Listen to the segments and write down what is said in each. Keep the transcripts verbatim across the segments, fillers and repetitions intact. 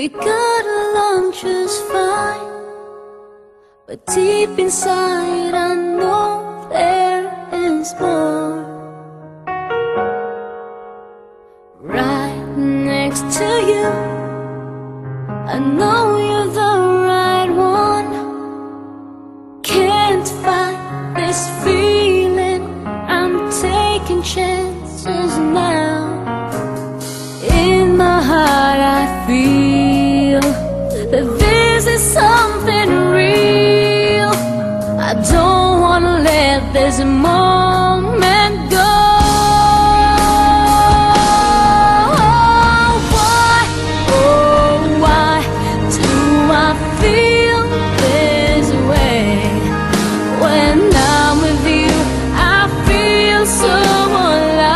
We got along just fine, but deep inside I know there is more. Right next to you, I know you're the right one. Can't fight this feeling, I'm taking chances now. In my heart I feel that this is something real. I don't wanna let this moment go. Why, oh why do I feel this way? When I'm with you I feel so alive.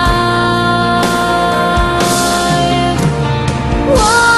Why,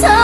so